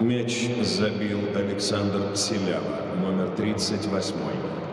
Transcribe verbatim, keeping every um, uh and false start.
Мяч забил Александр Селява, номер тридцать восемь.